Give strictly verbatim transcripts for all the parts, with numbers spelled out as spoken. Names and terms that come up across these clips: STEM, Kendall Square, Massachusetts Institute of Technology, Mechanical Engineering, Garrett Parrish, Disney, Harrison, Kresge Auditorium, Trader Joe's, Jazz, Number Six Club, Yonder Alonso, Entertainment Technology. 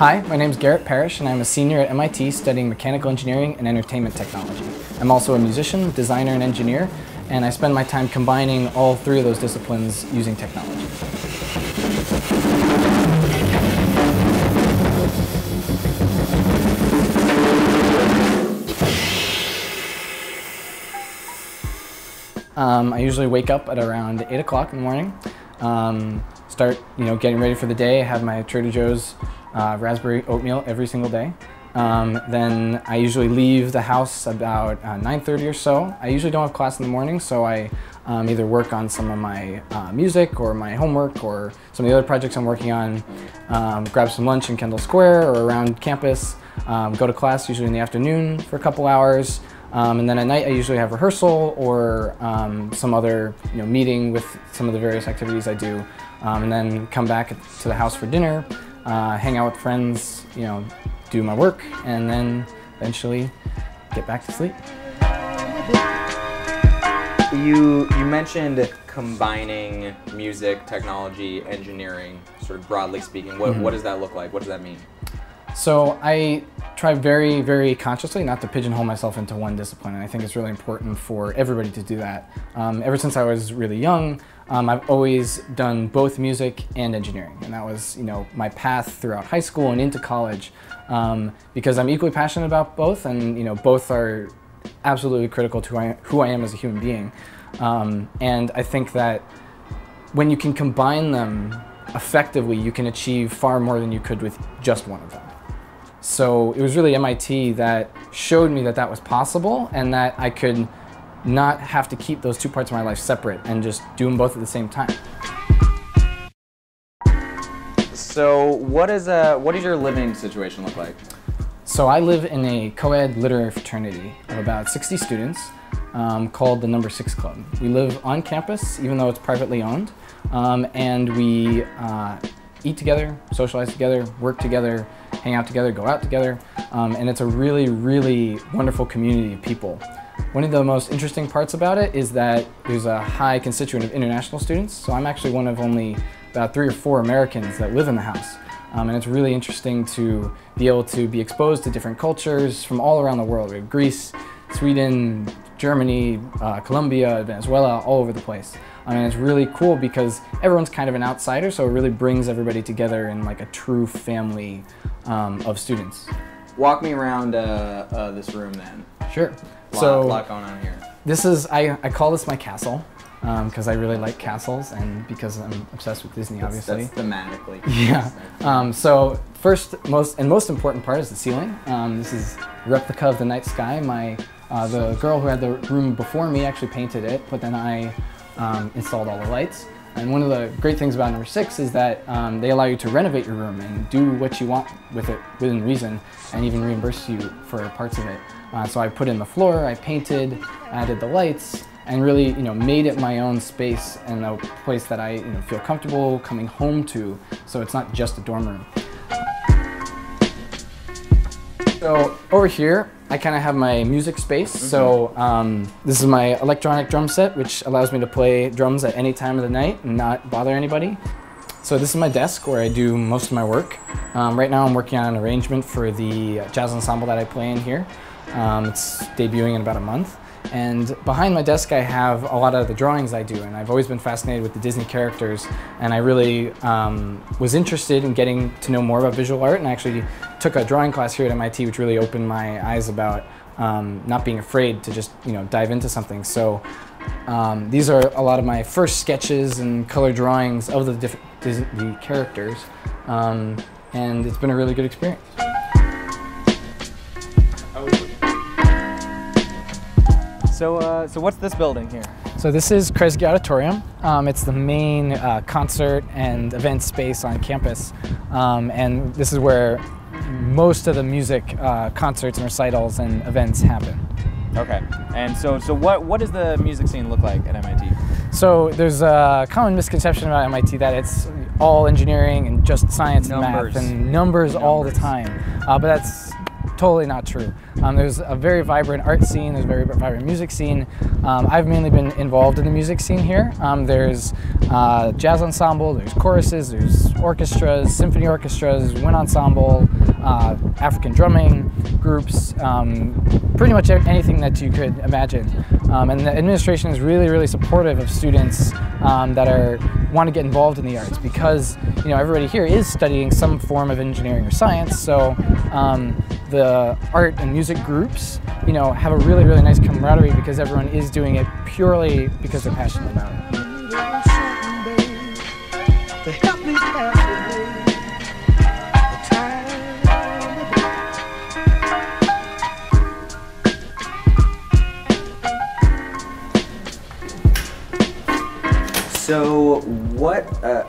Hi, my name is Garrett Parrish and I'm a senior at M I T studying Mechanical Engineering and Entertainment Technology. I'm also a musician, designer, and engineer, and I spend my time combining all three of those disciplines using technology. Um, I usually wake up at around eight o'clock in the morning, um, start you know, getting ready for the day. I have my Trader Joe's uh, raspberry oatmeal every single day. Um, then I usually leave the house about uh, nine thirty or so. I usually don't have class in the morning, so I um, either work on some of my uh, music or my homework or some of the other projects I'm working on, um, grab some lunch in Kendall Square or around campus, um, go to class usually in the afternoon for a couple hours, um, and then at night I usually have rehearsal or um, some other you know, meeting with some of the various activities I do, um, and then come back to the house for dinner, uh, hang out with friends, you know, do my work, and then eventually get back to sleep. You, you mentioned combining music, technology, engineering, sort of broadly speaking. What, mm-hmm. what does that look like? What does that mean? So I try very, very consciously not to pigeonhole myself into one discipline, and I think it's really important for everybody to do that. Um, ever since I was really young, um, I've always done both music and engineering, and that was, you know, my path throughout high school and into college, um, because I'm equally passionate about both, and you know, both are absolutely critical to who I, who I am as a human being. Um, and I think that when you can combine them effectively, you can achieve far more than you could with just one of them. So it was really M I T that showed me that that was possible and that I could not have to keep those two parts of my life separate and just do them both at the same time. So what is a, what does your living situation look like? So I live in a co-ed literary fraternity of about sixty students um, called the Number Six Club. We live on campus, even though it's privately owned, um, and we uh, eat together, socialize together, work together, hang out together, go out together, um, and it's a really, really wonderful community of people. One of the most interesting parts about it is that there's a high constituent of international students, so I'm actually one of only about three or four Americans that live in the house, um, and it's really interesting to be able to be exposed to different cultures from all around the world. We have Greece, Sweden, Germany, uh, Colombia, Venezuela, all over the place. I mean, it's really cool because everyone's kind of an outsider, so it really brings everybody together in like a true family um, of students. Walk me around uh, uh, this room then. Sure. A lot, so, a lot going on here. This is, I, I call this my castle, because um, I really like castles and because I'm obsessed with Disney, that's, obviously. That's thematically. Yeah. Um, so first most and most important part is the ceiling. Um, this is a replica of the night sky. My uh, The girl who had the room before me actually painted it, but then I Um, installed all the lights. And one of the great things about Number Six is that um, they allow you to renovate your room and do what you want with it within reason, and even reimburse you for parts of it. Uh, so I put in the floor, I painted, added the lights, and really, you know, made it my own space and a place that I, you know, feel comfortable coming home to. So it's not just a dorm room. So over here, I kind of have my music space, mm-hmm. so um, this is my electronic drum set, which allows me to play drums at any time of the night and not bother anybody. So this is my desk where I do most of my work. Um, right now I'm working on an arrangement for the jazz ensemble that I play in here. Um, it's debuting in about a month. And behind my desk I have a lot of the drawings I do, and I've always been fascinated with the Disney characters, and I really um, was interested in getting to know more about visual art, and I actually took a drawing class here at M I T which really opened my eyes about um, not being afraid to just you know dive into something. So um, these are a lot of my first sketches and color drawings of the diff Disney characters, um, and it's been a really good experience. So, uh, so what's this building here? So this is Kresge Auditorium. Um, it's the main uh, concert and event space on campus. Um, and this is where most of the music uh, concerts and recitals and events happen. Okay. And so, so what, what does the music scene look like at M I T? So there's a common misconception about M I T that it's all engineering and just science numbers. and math and numbers, numbers all the time. Uh, but that's totally not true. Um, there's a very vibrant art scene, there's a very vibrant music scene. Um, I've mainly been involved in the music scene here. Um, there's uh, jazz ensemble, there's choruses, there's orchestras, symphony orchestras, wind ensemble, uh, African drumming groups, um, pretty much anything that you could imagine. Um, and the administration is really, really supportive of students um, that are want to get involved in the arts, because you know everybody here is studying some form of engineering or science. So um, the art and music groups, you know, have a really, really nice camaraderie because everyone is doing it purely because they're passionate about it. So what, uh,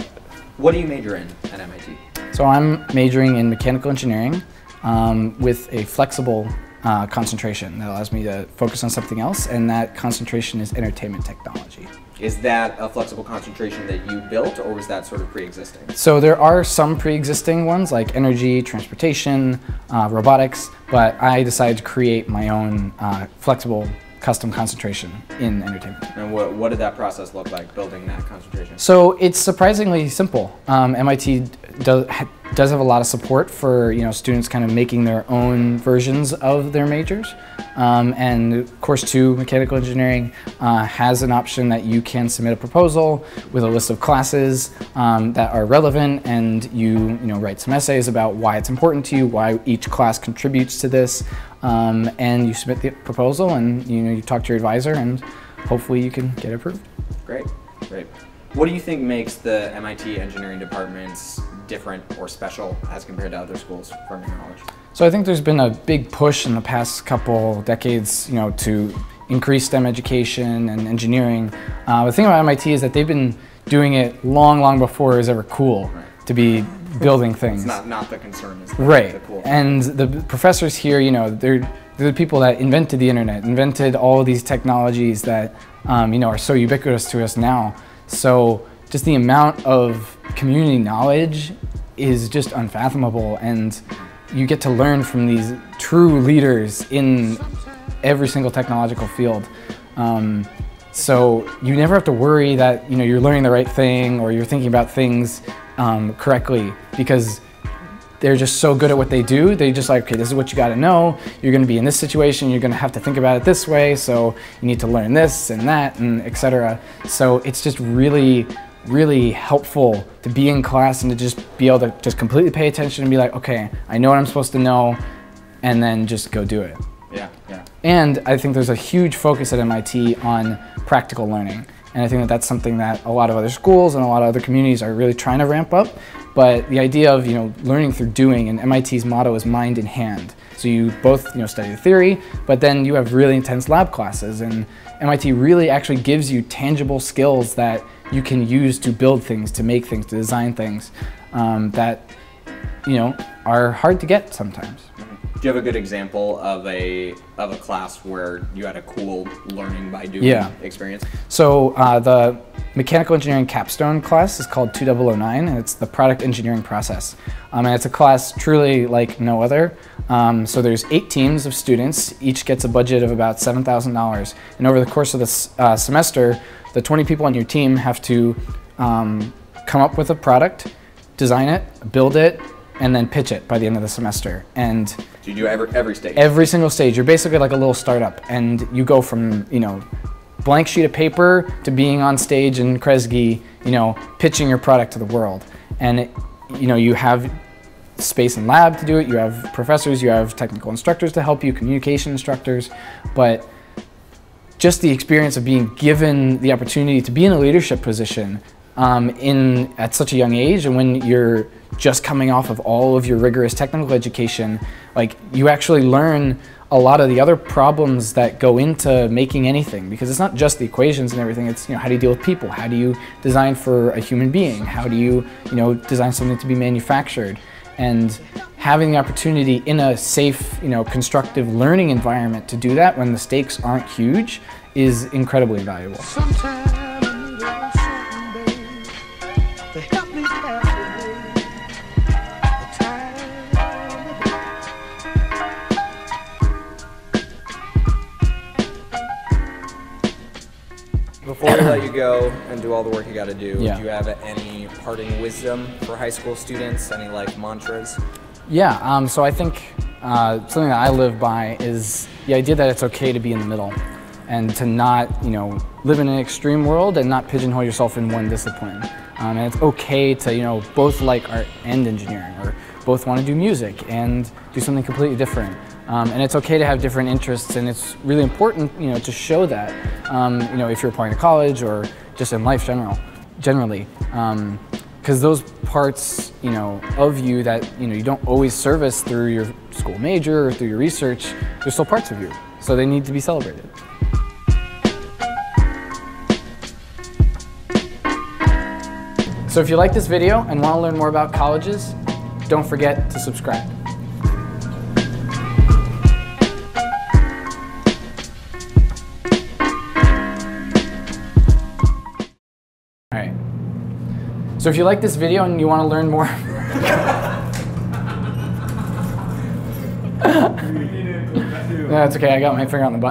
what do you major in at M I T? So I'm majoring in mechanical engineering um, with a flexible uh, concentration that allows me to focus on something else, and that concentration is entertainment technology. Is that a flexible concentration that you built, or was that sort of pre-existing? So there are some pre-existing ones like energy, transportation, uh, robotics, but I decided to create my own uh, flexible custom concentration in entertainment. And what, what did that process look like, building that concentration? So it's surprisingly simple. Um, M I T does, does have a lot of support for you know students kind of making their own versions of their majors. Um, and course two, mechanical engineering, uh, has an option that you can submit a proposal with a list of classes um, that are relevant, and you, you know, write some essays about why it's important to you, why each class contributes to this. Um, and you submit the proposal, and you know you talk to your advisor, and hopefully you can get approved. Great, great. What do you think makes the M I T engineering departments different or special as compared to other schools, from your knowledge? So I think there's been a big push in the past couple decades, you know, to increase STEM education and engineering. Uh, the thing about M I T is that they've been doing it long, long before it was ever cool. Right. To be building things. It's not, not the concern. Is right. The cool. And the professors here, you know, they're, they're the people that invented the internet, invented all these technologies that, um, you know, are so ubiquitous to us now. So just the amount of community knowledge is just unfathomable, and you get to learn from these true leaders in every single technological field. Um, so you never have to worry that, you know, you're learning the right thing or you're thinking about things Um, correctly, because they're just so good at what they do. They just like, okay, this is what you got to know. You're going to be in this situation. You're going to have to think about it this way. So you need to learn this and that, and et cetera. So it's just really, really helpful to be in class and to just be able to just completely pay attention and be like, okay, I know what I'm supposed to know, and then just go do it. Yeah, yeah. And I think there's a huge focus at M I T on practical learning. And I think that that's something that a lot of other schools and a lot of other communities are really trying to ramp up. But the idea of, you know, learning through doing, and M I T's motto is mind in hand. So you both, you know, study the theory, but then you have really intense lab classes, and M I T really actually gives you tangible skills that you can use to build things, to make things, to design things um, that, you know, are hard to get sometimes. Do you have a good example of a of a class where you had a cool learning by doing yeah. experience? So uh, the mechanical engineering capstone class is called two thousand nine, and it's the product engineering process. Um, and it's a class truly like no other. Um, so there's eight teams of students. Each gets a budget of about seven thousand dollars. And over the course of this uh, semester, the twenty people on your team have to um, come up with a product, design it, build it, and then pitch it by the end of the semester. And so you do every, every stage? Every single stage. You're basically like a little startup, and you go from, you know, blank sheet of paper to being on stage in Kresge, you know, pitching your product to the world. And, it, you know, you have space in lab to do it, you have professors, you have technical instructors to help you, communication instructors, but just the experience of being given the opportunity to be in a leadership position Um, in at such a young age, and when you're just coming off of all of your rigorous technical education, like you actually learn a lot of the other problems that go into making anything, because it's not just the equations and everything. It's, you know, how do you deal with people? How do you design for a human being? How do you, you know, design something to be manufactured? And having the opportunity in a safe, you know, constructive learning environment to do that when the stakes aren't huge is incredibly valuable. Sometimes. Before we let you go and do all the work you got to do, yeah. do you have any parting wisdom for high school students? Any like mantras? Yeah. Um, so I think uh, something that I live by is the idea that it's okay to be in the middle, and to not, you know, live in an extreme world and not pigeonhole yourself in one discipline. Um, and it's okay to, you know, both like art and engineering, or both want to do music and do something completely different. Um, and it's okay to have different interests, and it's really important, you know, to show that, um, you know, if you're applying to college or just in life general, generally. Um, because those parts, you know, of you that, you know, you don't always service through your school major or through your research, they're still parts of you. So they need to be celebrated. So if you like this video and want to learn more about colleges, don't forget to subscribe. So if you like this video and you want to learn more, yeah, it's okay, I got my finger on the button.